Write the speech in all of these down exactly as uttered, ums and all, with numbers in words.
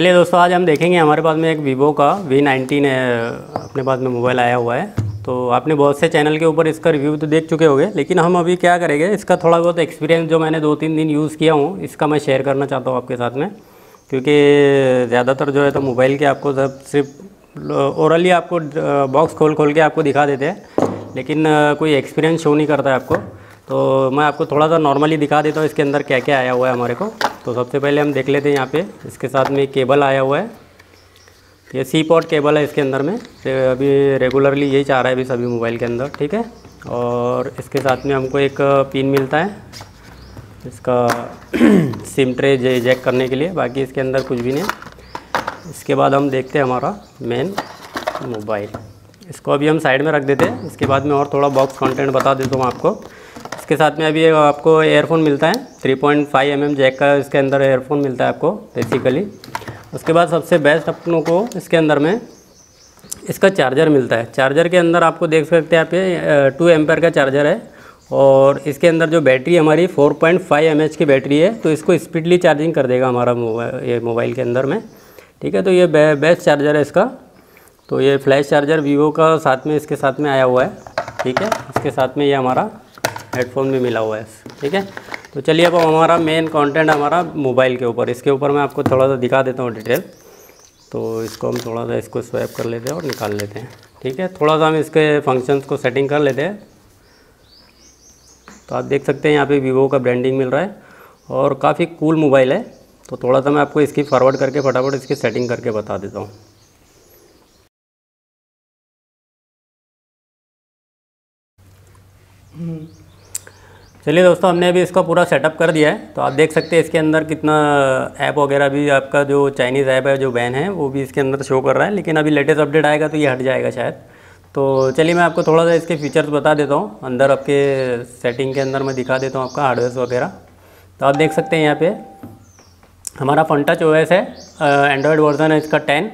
चलिए दोस्तों, आज हम देखेंगे हमारे पास में एक वीवो का वी नाइनटीन अपने पास में मोबाइल आया हुआ है। तो आपने बहुत से चैनल के ऊपर इसका रिव्यू तो देख चुके होंगे, लेकिन हम अभी क्या करेंगे, इसका थोड़ा बहुत एक्सपीरियंस जो मैंने दो तीन दिन यूज़ किया हूँ इसका मैं शेयर करना चाहता हूँ आपके साथ में, क्योंकि ज़्यादातर जो है तो मोबाइल के आपको सब सिर्फ ओरली आपको बॉक्स खोल खोल के आपको दिखा देते हैं, लेकिन कोई एक्सपीरियंस शो नहीं करता है आपको। तो मैं आपको थोड़ा सा नॉर्मली दिखा देता हूँ इसके अंदर क्या क्या आया हुआ है हमारे को। तो सबसे पहले हम देख लेते हैं, यहाँ पे इसके साथ में केबल आया हुआ है, ये सी पॉट केबल है इसके अंदर में। अभी रेगुलरली यही चाह रहा है अभी सभी मोबाइल के अंदर, ठीक है। और इसके साथ में हमको एक पिन मिलता है इसका सिम ट्रे जैक करने के लिए, बाकी इसके अंदर कुछ भी नहीं। इसके बाद हम देखते हैं हमारा मेन मोबाइल, इसको अभी हम साइड में रख देते हैं। इसके बाद में और थोड़ा बॉक्स कंटेंट बता देता हूँ आपको। इसके साथ में अभी आपको एयरफोन मिलता है, three point five M M jack का इसके अंदर एयरफोन मिलता है आपको बेसिकली। उसके बाद सबसे बेस्ट अपनों को इसके अंदर में इसका चार्जर मिलता है। चार्जर के अंदर आपको देख सकते हैं आप, ये टू एम्पेयर का चार्जर है और इसके अंदर जो बैटरी हमारी four point five M H की बैटरी है, तो इसको स्पीडली चार्जिंग कर देगा हमारा मोबाइल, ये मोबाइल के अंदर में, ठीक है। तो ये बेस्ट चार्जर है इसका। तो ये फ्लैश चार्जर वीवो का साथ में इसके साथ में आया हुआ है, ठीक है। इसके साथ में ये हमारा हेडफोन भी मिला हुआ है, ठीक है। तो चलिए अब हमारा मेन कंटेंट हमारा मोबाइल के ऊपर, इसके ऊपर मैं आपको थोड़ा सा दिखा देता हूँ डिटेल। तो इसको हम थोड़ा सा इसको स्वैप कर लेते हैं और निकाल लेते हैं, ठीक है। थोड़ा सा हम इसके फंक्शंस को सेटिंग कर लेते हैं। तो आप देख सकते हैं यहाँ पर वीवो का ब्रांडिंग मिल रहा है और काफ़ी कूल मोबाइल है। तो थोड़ा सा मैं आपको इसकी फॉरवर्ड करके फटाफट इसकी सेटिंग करके बता देता हूँ। चलिए दोस्तों, हमने अभी इसका पूरा सेटअप कर दिया है। तो आप देख सकते हैं इसके अंदर कितना ऐप वगैरह भी, आपका जो चाइनीज़ ऐप है जो बैन है वो भी इसके अंदर शो कर रहा है, लेकिन अभी लेटेस्ट अपडेट आएगा तो ये हट जाएगा शायद। तो चलिए मैं आपको थोड़ा सा इसके फीचर्स बता देता हूँ, अंदर आपके सेटिंग के अंदर मैं दिखा देता हूँ आपका हार्डवेयर वगैरह। तो आप देख सकते हैं यहाँ पर हमारा फनटच ओएस है, एंड्रॉयड वर्जन है इसका टेन,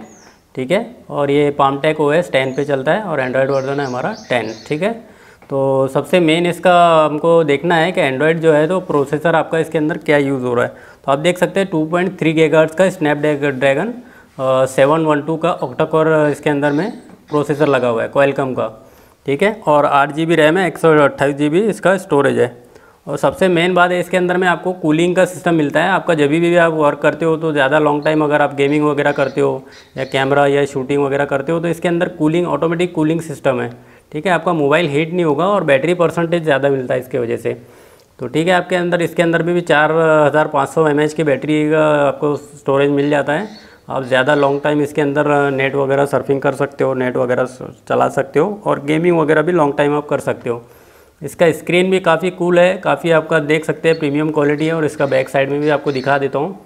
ठीक है। और ये पामटेक ओएस टेन पे चलता है और एंड्रॉयड वर्जन है हमारा टेन, ठीक है। तो सबसे मेन इसका हमको देखना है कि एंड्रॉयड जो है तो प्रोसेसर आपका इसके अंदर क्या यूज़ हो रहा है। तो आप देख सकते हैं टू पॉइंट थ्री गीगाहर्ट्ज़ का स्नैपड्रैगन सेवन वन टू का ऑक्टा कोर इसके अंदर में प्रोसेसर लगा हुआ है क्वालकॉम का, ठीक है। और आठ जी बी रैम है, एक सौ अट्ठाईस जी बी इसका स्टोरेज है। और सबसे मेन बात है इसके अंदर में आपको कूलिंग का सिस्टम मिलता है। आपका जब भी, भी आप वर्क करते हो तो ज़्यादा लॉन्ग टाइम अगर आप गेमिंग वगैरह करते हो या कैमरा या शूटिंग वगैरह करते हो तो इसके अंदर कूलिंग ऑटोमेटिक कूलिंग सिस्टम है, ठीक है। आपका मोबाइल हीट नहीं होगा और बैटरी परसेंटेज ज़्यादा मिलता है इसके वजह से, तो ठीक है। आपके अंदर इसके अंदर भी, भी चार हज़ार पाँच सौ एम एच की बैटरी का आपको स्टोरेज मिल जाता है। आप ज़्यादा लॉन्ग टाइम इसके अंदर नेट वगैरह सर्फिंग कर सकते हो, नेट वगैरह चला सकते हो और गेमिंग वगैरह भी लॉन्ग टाइम आप कर सकते हो। इसका स्क्रीन भी काफ़ी कूल है, काफ़ी आपका देख सकते हैं प्रीमियम क्वालिटी है। और इसका बैक साइड में भी आपको दिखा देता हूँ,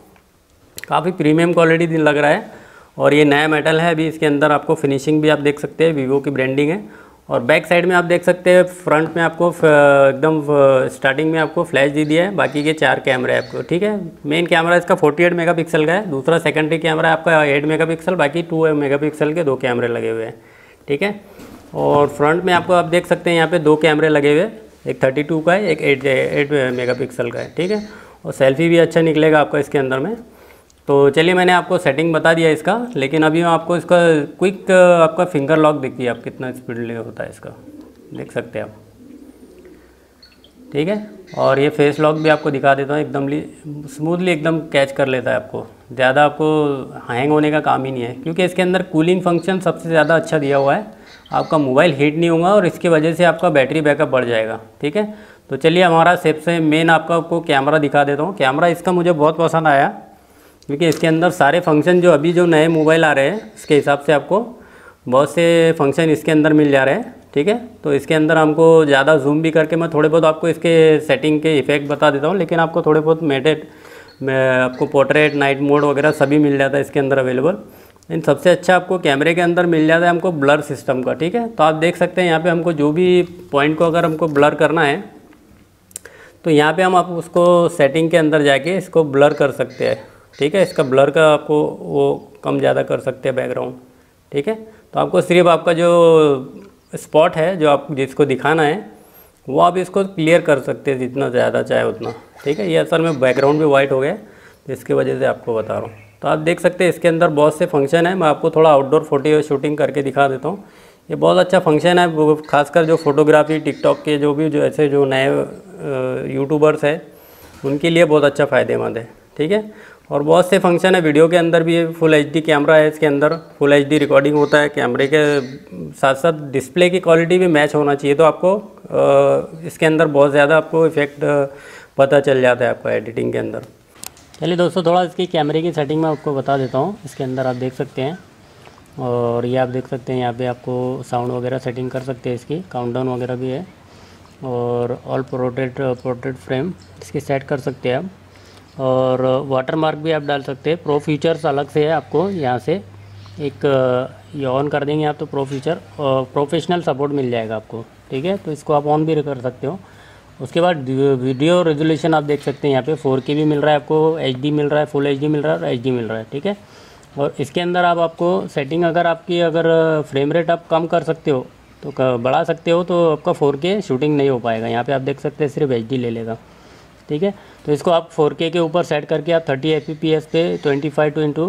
काफ़ी प्रीमियम क्वालिटी लग रहा है। और ये नया मेटल है अभी इसके अंदर, आपको फिनिशिंग भी आप देख सकते हैं, वीवो की ब्रांडिंग है। और बैक साइड में आप देख सकते हैं, फ्रंट में आपको एकदम स्टार्टिंग में आपको फ्लैश दे दिया है, बाकी के चार कैमरे हैं आपको, ठीक है। मेन कैमरा इसका फोर्टी एट मेगापिक्सल का है, दूसरा सेकेंडरी कैमरा आपका एट मेगापिक्सल, बाकी टू मेगापिक्सल के दो कैमरे लगे हुए हैं, ठीक है। और फ्रंट में आपको आप देख सकते हैं यहाँ पे दो कैमरे लगे हुए, एक थर्टी टू का है, एक एट मेगापिक्सल का है, ठीक है। और सेल्फी भी अच्छा निकलेगा आपका इसके अंदर में। तो चलिए मैंने आपको सेटिंग बता दिया इसका, लेकिन अभी मैं आपको इसका क्विक आपका फिंगर लॉक देखिए आप कितना स्पीडली होता है इसका, देख सकते हैं आप, ठीक है। और ये फेस लॉक भी आपको दिखा देता हूँ, एकदम स्मूथली एकदम कैच कर लेता है आपको, ज़्यादा आपको हैंग होने का काम ही नहीं है, क्योंकि इसके अंदर कूलिंग फंक्शन सबसे ज़्यादा अच्छा दिया हुआ है। आपका मोबाइल हीट नहीं होगा और इसकी वजह से आपका बैटरी बैकअप बढ़ जाएगा, ठीक है। तो चलिए हमारा सबसे मेन आपका आपको कैमरा दिखा देता हूँ। कैमरा इसका मुझे बहुत पसंद आया, क्योंकि इसके अंदर सारे फंक्शन जो अभी जो नए मोबाइल आ रहे हैं उसके हिसाब से आपको बहुत से फंक्शन इसके अंदर मिल जा रहे हैं, ठीक है। तो इसके अंदर हमको ज़्यादा जूम भी करके मैं थोड़े बहुत आपको इसके सेटिंग के इफ़ेक्ट बता देता हूँ, लेकिन आपको थोड़े बहुत मेटेड आपको पोर्ट्रेट नाइट मोड वगैरह सभी मिल जाता है इसके अंदर अवेलेबल। इन सबसे अच्छा आपको कैमरे के अंदर मिल जाता है हमको ब्लर सिस्टम का, ठीक है। तो आप देख सकते हैं यहाँ पर हमको जो भी पॉइंट को अगर हमको ब्लर करना है तो यहाँ पर हम आप उसको सेटिंग के अंदर जाके इसको ब्लर कर सकते हैं, ठीक है। इसका ब्लर का आपको वो कम ज़्यादा कर सकते हैं बैकग्राउंड, ठीक है। तो आपको सिर्फ आपका जो स्पॉट है जो आप जिसको दिखाना है वो आप इसको क्लियर कर सकते हैं जितना ज़्यादा चाहे उतना, ठीक है। ये असल में बैकग्राउंड भी वाइट हो गया, तो इसकी वजह से आपको बता रहा हूँ। तो आप देख सकते हैं इसके अंदर बहुत से फंक्शन है। मैं आपको थोड़ा आउटडोर फोटो शूटिंग करके दिखा देता हूँ। ये बहुत अच्छा फंक्शन है, खासकर जो फोटोग्राफी टिकटॉक के जो भी जो ऐसे जो नए यूट्यूबर्स हैं उनके लिए बहुत अच्छा फ़ायदेमंद है, ठीक है। और बहुत से फंक्शन है वीडियो के अंदर भी। फुल एचडी कैमरा है, इसके अंदर फुल एचडी रिकॉर्डिंग होता है। कैमरे के साथ साथ डिस्प्ले की क्वालिटी भी मैच होना चाहिए, तो आपको आ, इसके अंदर बहुत ज़्यादा आपको इफेक्ट पता चल जाता है आपको एडिटिंग के अंदर। चलिए दोस्तों, थोड़ा इसकी कैमरे की सेटिंग मैं आपको बता देता हूँ। इसके अंदर आप देख सकते हैं, और ये आप देख सकते हैं यहाँ पे आपको साउंड वगैरह सेटिंग कर सकते हैं। इसकी काउंटडाउन वगैरह भी है, और ऑल पोर्ट्रेट पोर्ट्रेट फ्रेम इसकी सेट कर सकते हैं आप, और वाटरमार्क भी आप डाल सकते हैं। प्रो फीचर्स अलग से है, आपको यहाँ से एक ये ऑन कर देंगे आप तो प्रो फीचर प्रोफेशनल सपोर्ट मिल जाएगा आपको, ठीक है। तो इसको आप ऑन भी कर सकते हो। उसके बाद वीडियो रेजोल्यूशन आप देख सकते हैं, यहाँ पे फोर के भी मिल रहा है आपको, एचडी मिल रहा है, फुल एचडी मिल रहा है और एचडी मिल रहा है, ठीक है। और इसके अंदर आप आपको सेटिंग अगर आपकी अगर फ्रेम रेट आप कम कर सकते हो तो बढ़ा सकते हो, तो आपका फोर के शूटिंग नहीं हो पाएगा। यहाँ पर आप देख सकते हैं सिर्फ एचडी ले लेगा, ठीक है। तो इसको आप फोर के के ऊपर सेट करके आप थर्टी एफ पी एस पे twenty five two into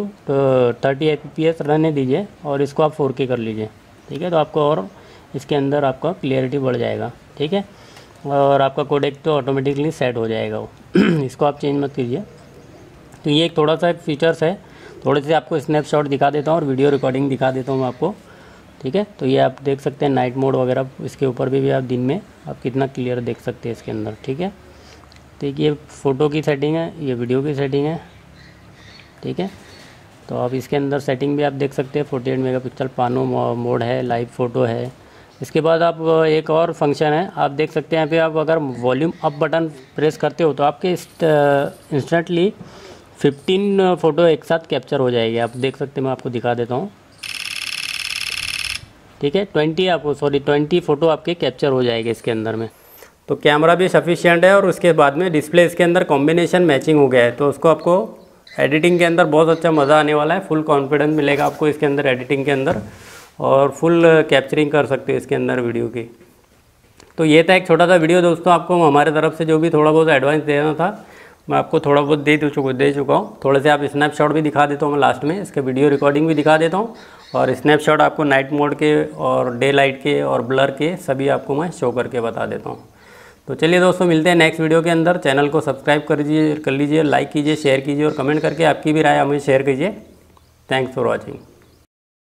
thirty F P S रहने दीजिए और इसको आप फोर के कर लीजिए, ठीक है। तो आपको और इसके अंदर आपका क्लियरिटी बढ़ जाएगा, ठीक है। और आपका कोडेक तो ऑटोमेटिकली सेट हो जाएगा वो इसको आप चेंज मत कीजिए। तो ये एक थोड़ा सा एक फीचर्स है। थोड़े से आपको स्नैपशॉट दिखा देता हूँ और वीडियो रिकॉर्डिंग दिखा देता हूँ आपको, ठीक है। तो ये आप देख सकते हैं नाइट मोड वगैरह, इसके ऊपर भी, भी आप दिन में आप कितना क्लियर देख सकते हैं इसके अंदर, ठीक है। ठीक, ये फ़ोटो की सेटिंग है, ये वीडियो की सेटिंग है, ठीक है। तो आप इसके अंदर सेटिंग भी आप देख सकते हैं। Forty eight megapixel pano mode है, लाइव फ़ोटो है। इसके बाद आप एक और फंक्शन है आप देख सकते हैं, यहाँ पे आप अगर वॉल्यूम अप बटन प्रेस करते हो तो आपके इंस्टेंटली फिफ्टीन फ़ोटो एक साथ कैप्चर हो जाएगी। आप देख सकते हैं, मैं आपको दिखा देता हूँ, ठीक है। ट्वेंटी आपको सॉरी ट्वेंटी फ़ोटो आपके कैप्चर हो जाएगी इसके अंदर में। तो कैमरा भी सफिशिएंट है, और उसके बाद में डिस्प्ले इसके अंदर कॉम्बिनेशन मैचिंग हो गया है, तो उसको आपको एडिटिंग के अंदर बहुत अच्छा मज़ा आने वाला है। फुल कॉन्फिडेंस मिलेगा आपको इसके अंदर एडिटिंग के अंदर, और फुल कैप्चरिंग कर सकते हो इसके अंदर वीडियो की। तो ये था एक छोटा सा वीडियो दोस्तों, आपको हमारे तरफ से जो भी थोड़ा बहुत एडवांस देना था मैं आपको थोड़ा बहुत दे चुका दे चुका हूँ। थोड़े से आप स्नैपशॉट भी दिखा देता हूँ मैं लास्ट में, इसके वीडियो रिकॉर्डिंग भी दिखा देता हूँ, और स्नैपशॉट आपको नाइट मोड के और डे लाइट के और ब्लर के सभी आपको मैं शो करके बता देता हूँ। तो चलिए दोस्तों, मिलते हैं नेक्स्ट वीडियो के अंदर। चैनल को सब्सक्राइब कर लीजिए कर लीजिए लाइक कीजिए, शेयर कीजिए, और कमेंट करके आपकी भी राय हमें शेयर कीजिए। Thanks for watching.